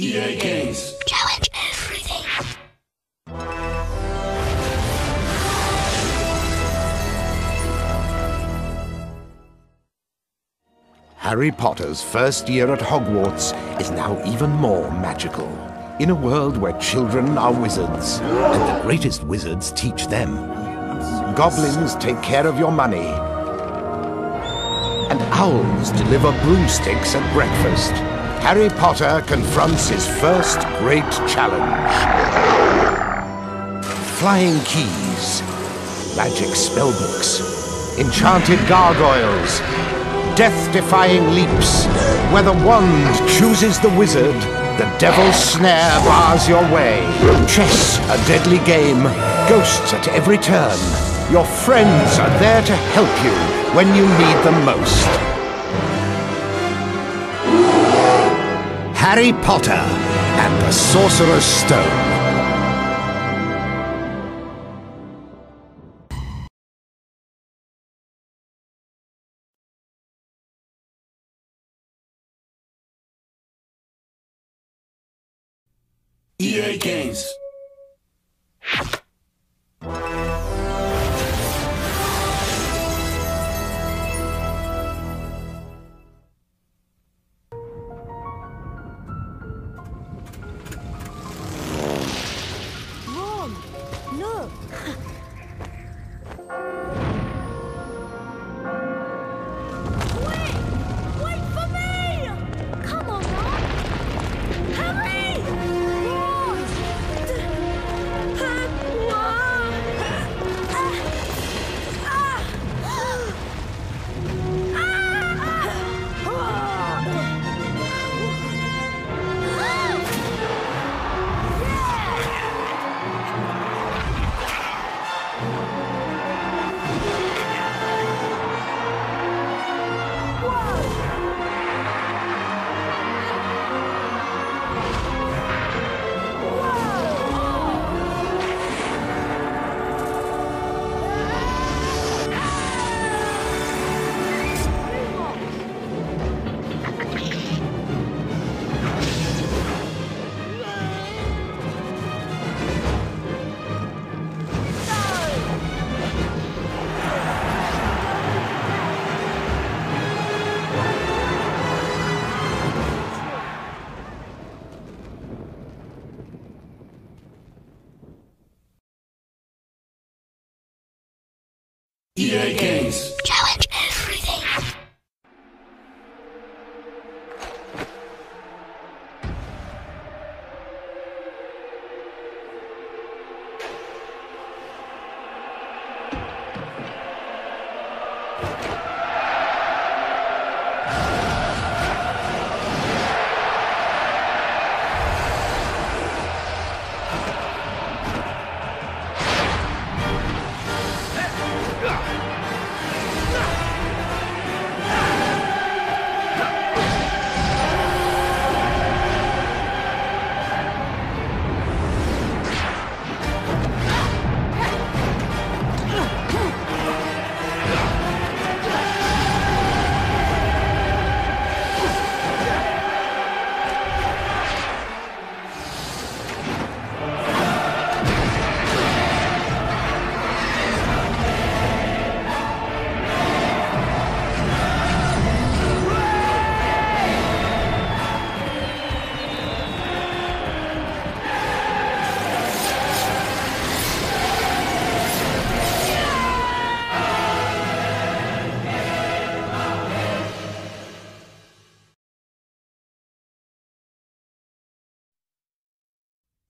EA Games. Challenge everything. Harry Potter's first year at Hogwarts is now even more magical. In a world where children are wizards, and the greatest wizards teach them. Goblins take care of your money, and owls deliver broomsticks at breakfast. Harry Potter confronts his first great challenge. Flying keys, magic spellbooks, enchanted gargoyles, death-defying leaps. Where the wand chooses the wizard, the devil's snare bars your way. Chess, a deadly game, ghosts at every turn. Your friends are there to help you when you need them most. Harry Potter and the Sorcerer's Stone. EA Games. EA Games. Challenge everything.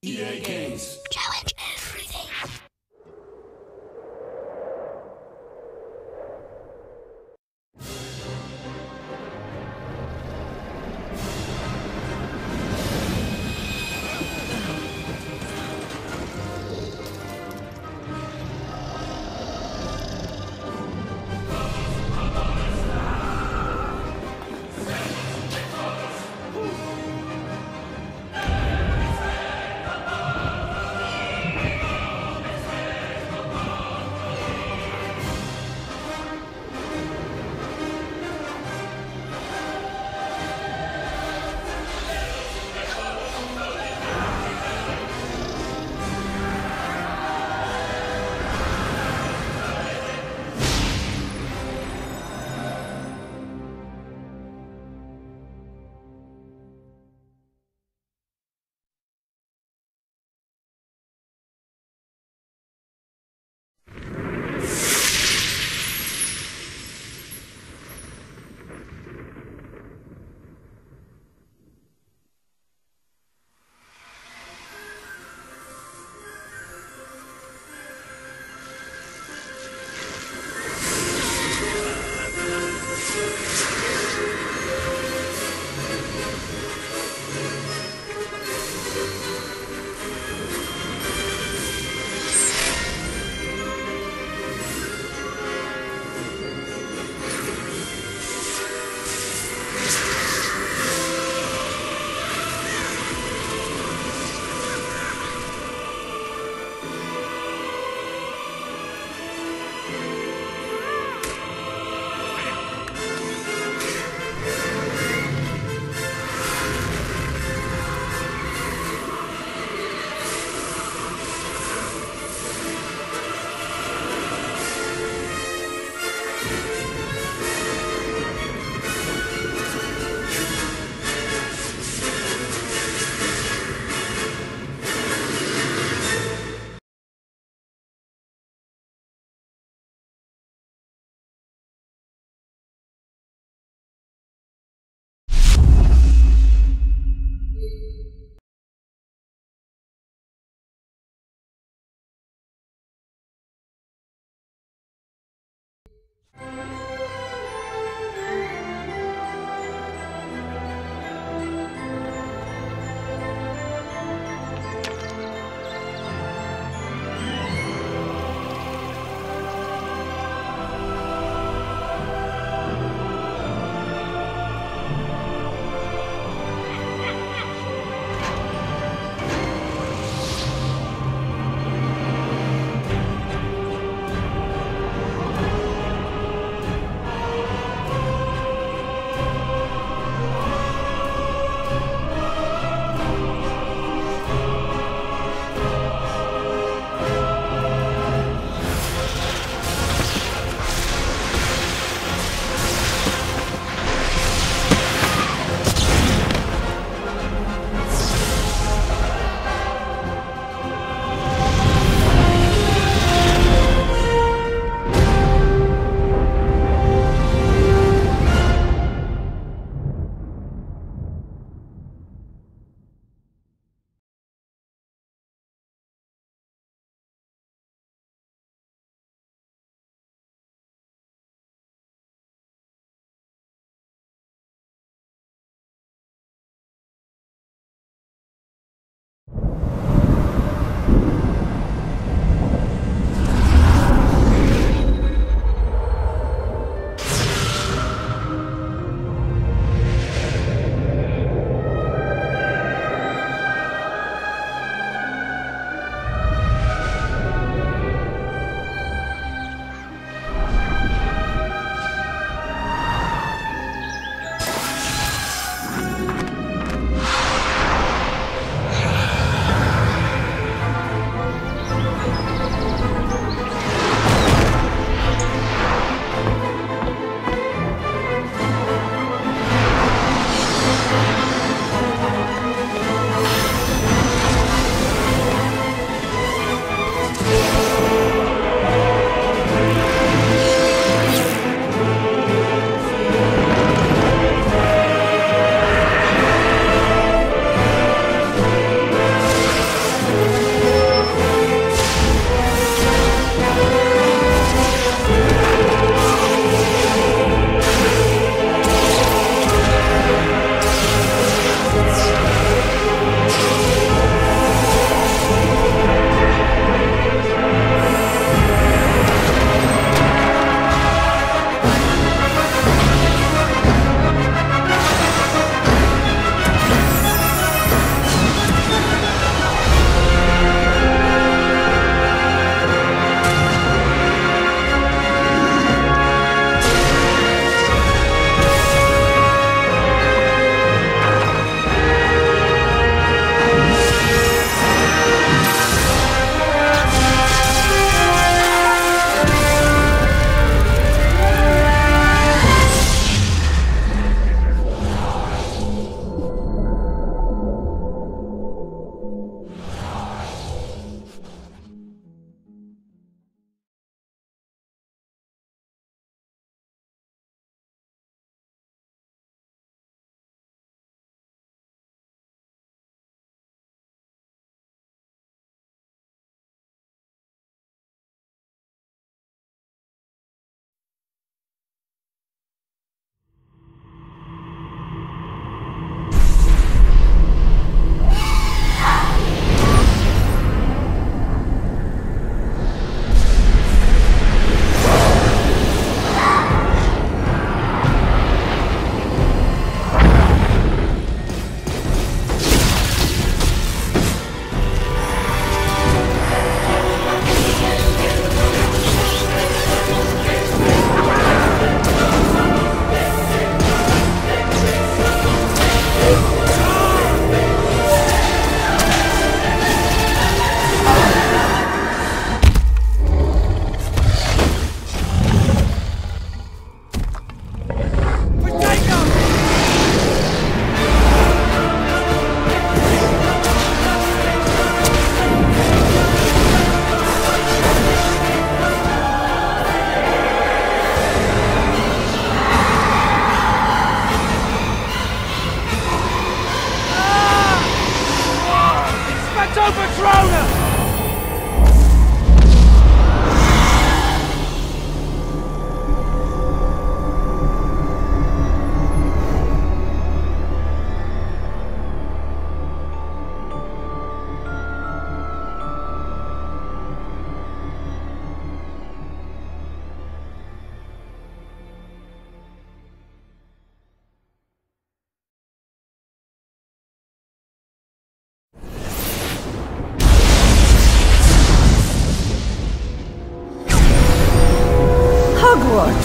EA Games. Challenge everything.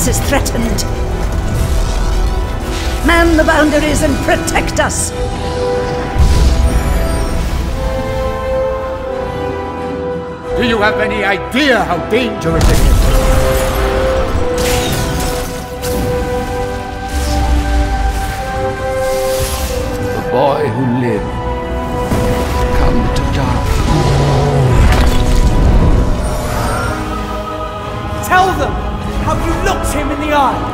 defense is threatened. Man the boundaries and protect us! Do you have any idea how dangerous it is? The boy who lived come to die. Tell them how you looked him in the eye!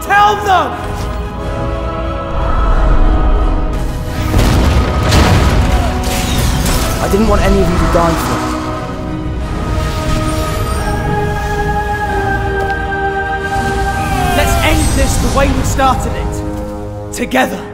Tell them! I didn't want any of you to die for it. Let's end this the way we started it. Together.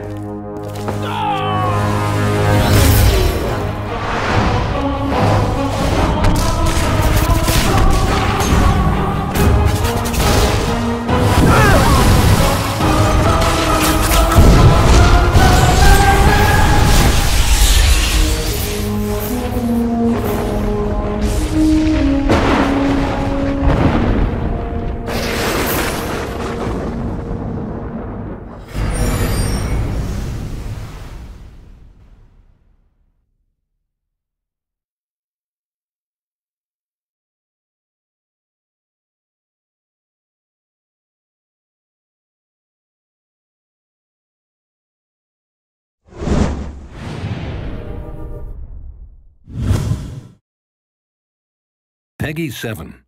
Peggy 7.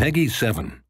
Peggy 7.